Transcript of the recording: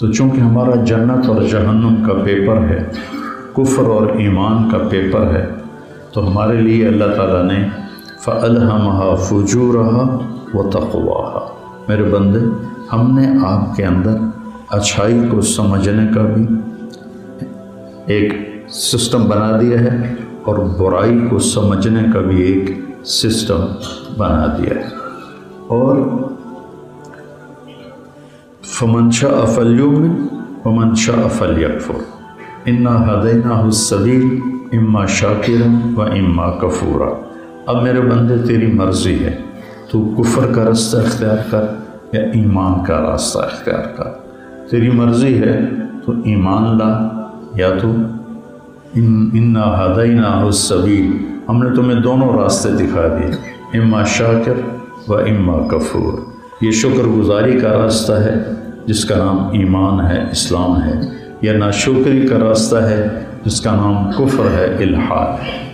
तो चूँकि हमारा जन्नत और जहन्नम का पेपर है, कुफ्र और ईमान का पेपर है, तो हमारे लिए अल्लाह ताला ने फ़अल्हमहा फुजूरहा व तक़वाहा, मेरे बंदे हमने आपके अंदर अच्छाई को समझने का भी एक सिस्टम बना दिया है और बुराई को समझने का भी एक सिस्टम बना दिया है। और फ़मन शाअ फ़ल्युमिन वमन शाअ फ़ल्यकफुर इन्ना हदैनाहु सबील इम्मा शाकिरन व इम्मा कफूरा। अब मेरे बंदे तेरी मर्ज़ी है, तू कुफ़र का रास्ता अख्तियार कर या ईमान का रास्ता अख्तियार कर। तेरी मर्ज़ी है तो ईमान ला या तो इन्ना हदैनाहु सबील, हमने तुम्हें दोनों रास्ते दिखा दिए, इम्मा शाकिर व इम्मा कफूर। ये शुक्रगुजारी का रास्ता है जिसका नाम ईमान है, इस्लाम है, या नाशुक्री का रास्ता है जिसका नाम कुफ्र है, इल्हाद है।